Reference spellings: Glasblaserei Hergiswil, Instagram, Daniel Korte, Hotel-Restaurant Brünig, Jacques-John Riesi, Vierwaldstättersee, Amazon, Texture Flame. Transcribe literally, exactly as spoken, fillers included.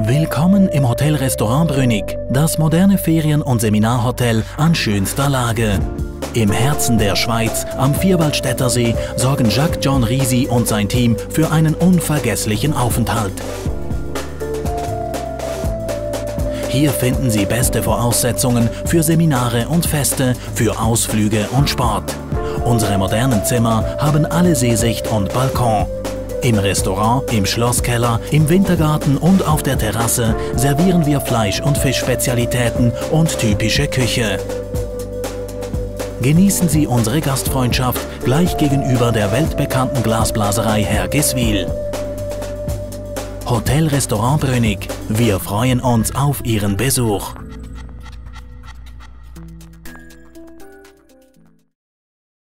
Willkommen im Hotel-Restaurant Brünig, das moderne Ferien- und Seminarhotel an schönster Lage. Im Herzen der Schweiz, am Vierwaldstättersee, sorgen Jacques-John Riesi und sein Team für einen unvergesslichen Aufenthalt. Hier finden Sie beste Voraussetzungen für Seminare und Feste, für Ausflüge und Sport. Unsere modernen Zimmer haben alle Seesicht und Balkon. Im Restaurant, im Schlosskeller, im Wintergarten und auf der Terrasse servieren wir Fleisch- und Fischspezialitäten und typische Küche. Genießen Sie unsere Gastfreundschaft gleich gegenüber der weltbekannten Glasblaserei Hergiswil. Hotel-Restaurant Brünig. Wir freuen uns auf Ihren Besuch.